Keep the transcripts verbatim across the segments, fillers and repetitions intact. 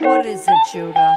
What is it, Judah?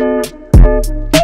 Thank you.